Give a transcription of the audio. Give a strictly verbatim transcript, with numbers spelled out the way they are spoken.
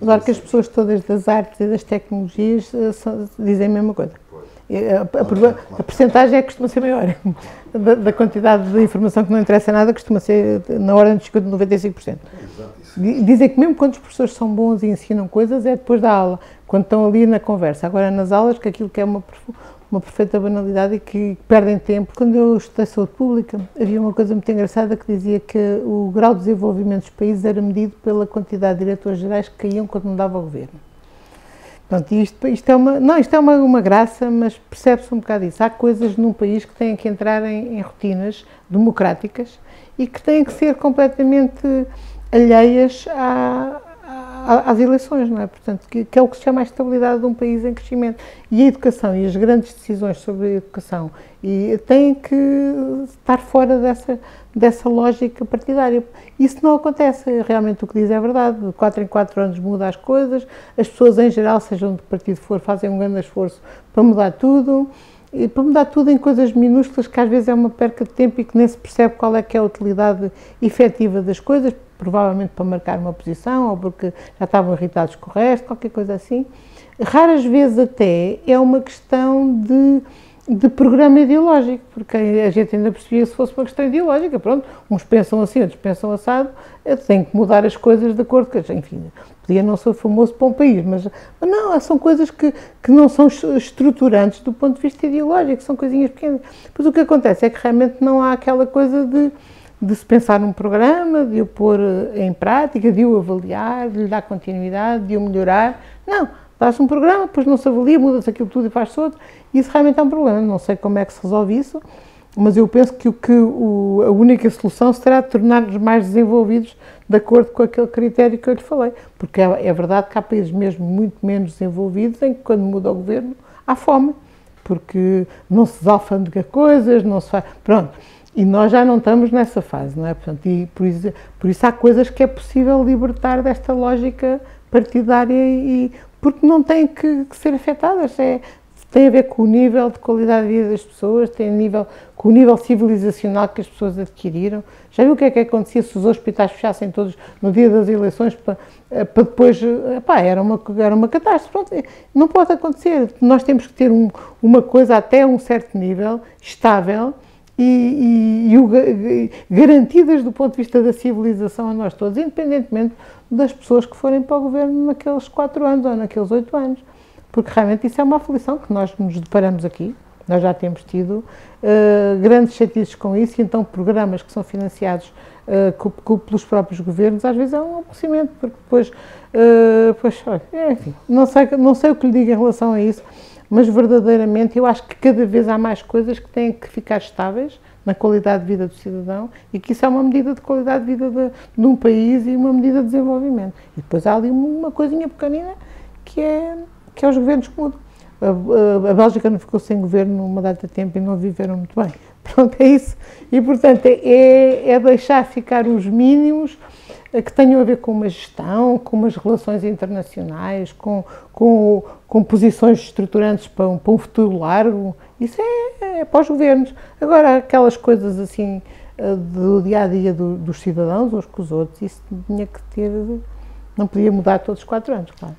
Claro que as pessoas todas das artes e das tecnologias são, dizem a mesma coisa. A, a, a porcentagem é que costuma ser maior. Da, da quantidade de informação que não interessa nada, costuma ser na ordem de noventa e cinco por cento. Dizem que mesmo quando os professores são bons e ensinam coisas, é depois da aula, quando estão ali na conversa. Agora, nas aulas, que aquilo que é uma, uma perfeita banalidade e que perdem tempo. Quando eu estudei saúde pública, havia uma coisa muito engraçada que dizia que o grau de desenvolvimento dos países era medido pela quantidade de diretores gerais que caíam quando mudava o governo. Pronto, isto, isto é, uma, não, isto é uma, uma graça, mas percebe-se um bocado isso. Há coisas num país que têm que entrar em, em rotinas democráticas e que têm que ser completamente alheias à, à, às eleições, não é? Portanto, que, que é o que se chama a estabilidade de um país em crescimento. E a educação e as grandes decisões sobre a educação e têm que estar fora dessa, dessa lógica partidária. Isso não acontece, realmente o que diz é verdade, de quatro em quatro anos muda as coisas, as pessoas em geral, sejam de que partido for, fazem um grande esforço para mudar tudo, e para mudar tudo em coisas minúsculas que às vezes é uma perca de tempo e que nem se percebe qual é que é a utilidade efetiva das coisas, provavelmente para marcar uma posição ou porque já estavam irritados com o resto, qualquer coisa assim. Raras vezes até é uma questão de de programa ideológico, porque a gente ainda percebia se fosse uma questão ideológica, pronto, uns pensam assim, outros pensam assado, eu tenho que mudar as coisas de acordo com, enfim, podia não ser famoso para um país, mas, mas não, são coisas que, que não são estruturantes do ponto de vista ideológico, são coisinhas pequenas. Pois o que acontece é que realmente não há aquela coisa de, de se pensar num programa, de o pôr em prática, de o avaliar, de lhe dar continuidade, de o melhorar, não. Dá-se um programa, depois não se avalia, muda-se aquilo tudo e faz-se outro. Isso realmente é um problema. Não sei como é que se resolve isso, mas eu penso que, o, que o, a única solução será tornar-nos mais desenvolvidos de acordo com aquele critério que eu lhe falei. Porque é, é verdade que há países mesmo muito menos desenvolvidos em que, quando muda o governo, há fome. Porque não se desalfândega coisas, não se faz... Pronto. E nós já não estamos nessa fase, não é? Portanto, e por isso, por isso há coisas que é possível libertar desta lógica partidária e... porque não têm que, que ser afetadas, é, tem a ver com o nível de qualidade de vida das pessoas, tem a nível, com o nível civilizacional que as pessoas adquiriram. Já viu o que é que acontecia se os hospitais fechassem todos no dia das eleições para, para depois, pá, era uma, era uma catástrofe, pronto, não pode acontecer. Nós temos que ter um, uma coisa até um certo nível, estável, E, e, e, o, e garantidas do ponto de vista da civilização a nós todos, independentemente das pessoas que forem para o governo naqueles quatro anos ou naqueles oito anos. Porque realmente isso é uma aflição que nós nos deparamos aqui, nós já temos tido uh, grandes chatices com isso, e então programas que são financiados uh, co, co, pelos próprios governos, às vezes é um aborrecimento, porque depois, uh, pois, olha, enfim, não sei, não sei o que lhe digo em relação a isso. Mas verdadeiramente eu acho que cada vez há mais coisas que têm que ficar estáveis na qualidade de vida do cidadão e que isso é uma medida de qualidade de vida de, de um país e uma medida de desenvolvimento. E depois há ali uma coisinha pequenina que é, que é os governos que mudam. A, a, a Bélgica não ficou sem governo uma data de tempo e não viveram muito bem. Pronto, é isso. E, portanto, é, é deixar ficar os mínimos que tenham a ver com uma gestão, com umas relações internacionais, com, com, com posições estruturantes para um, para um futuro largo. Isso é, é para os governos. Agora, aquelas coisas assim do dia-a-dia do, dos cidadãos, uns com os outros, isso tinha que ter... não podia mudar todos os quatro anos, claro.